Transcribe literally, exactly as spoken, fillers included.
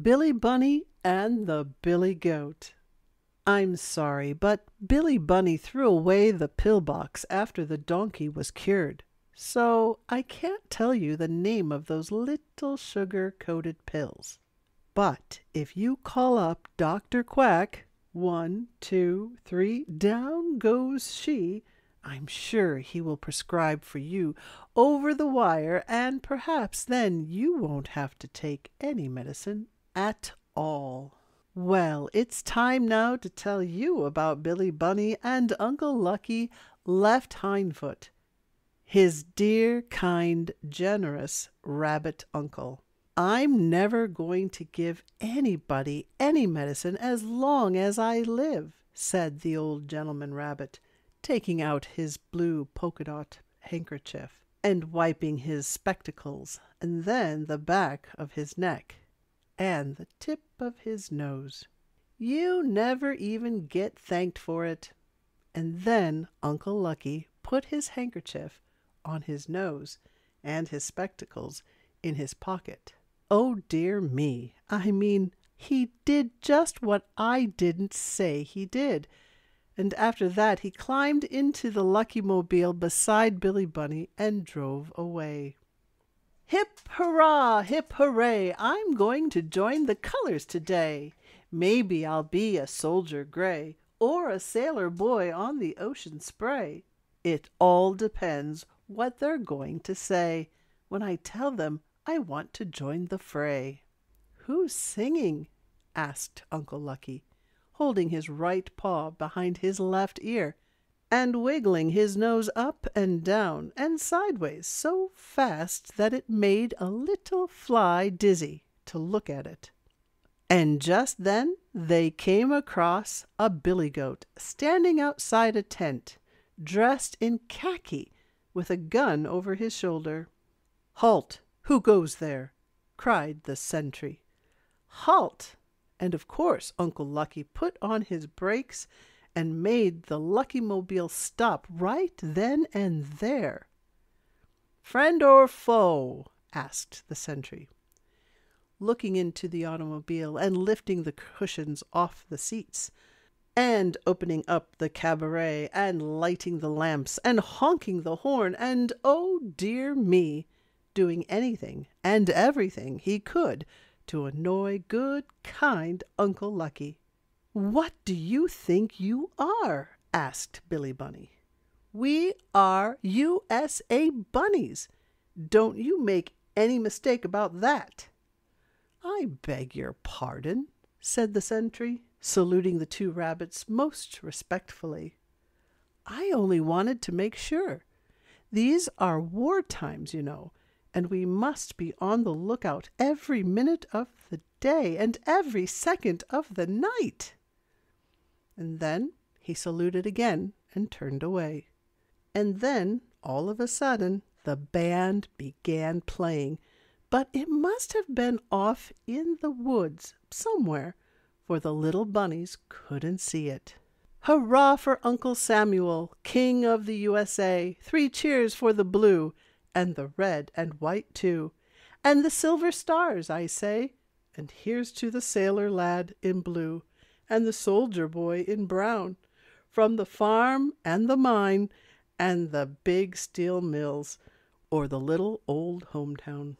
Billy Bunny and the Billy Goat. I'm sorry, but Billy Bunny threw away the pillbox after the donkey was cured, so I can't tell you the name of those little sugar-coated pills. But if you call up Doctor Quack, one, two, three, down goes she, I'm sure he will prescribe for you over the wire, and perhaps then you won't have to take any medicine at all. Well, it's time now to tell you about Billy Bunny and Uncle Lucky Left Hindfoot, his dear, kind, generous rabbit uncle. I'm never going to give anybody any medicine as long as I live, said the old gentleman rabbit, taking out his blue polka dot handkerchief and wiping his spectacles and then the back of his neck and the tip of his nose. You never even get thanked for it. And then Uncle Lucky put his handkerchief on his nose and his spectacles in his pocket. Oh dear me, I mean, he did just what I didn't say he did. And after that he climbed into the Luckymobile beside Billy Bunny and drove away. Hip hurrah, hip hooray, I'm going to join the colors today. Maybe I'll be a soldier gray or a sailor boy on the ocean spray. It all depends what they're going to say when I tell them I want to join the fray. Who's singing? Asked Uncle Lucky, holding his right paw behind his left ear and wiggling his nose up and down and sideways so fast that it made a little fly dizzy to look at it. And just then they came across a billy goat standing outside a tent, dressed in khaki with a gun over his shoulder. "Halt! Who goes there?" cried the sentry. "Halt!" And of course Uncle Lucky put on his brakes and made the Luckymobile stop right then and there. "Friend or foe?" asked the sentry, looking into the automobile and lifting the cushions off the seats and opening up the cabaret and lighting the lamps and honking the horn and, oh dear me, doing anything and everything he could to annoy good, kind Uncle Lucky. "What do you think you are?" asked Billy Bunny. "We are U S A bunnies. Don't you make any mistake about that." "I beg your pardon," said the sentry, saluting the two rabbits most respectfully. "I only wanted to make sure. These are war times, you know, and we must be on the lookout every minute of the day and every second of the night." And then he saluted again and turned away. And then, all of a sudden, the band began playing, but it must have been off in the woods somewhere, for the little bunnies couldn't see it. "Hurrah for Uncle Samuel, King of the U S A! Three cheers for the blue! And the red and white too, and the silver stars, I say, and here's to the sailor lad in blue, and the soldier boy in brown, from the farm and the mine, and the big steel mills, or the little old hometown."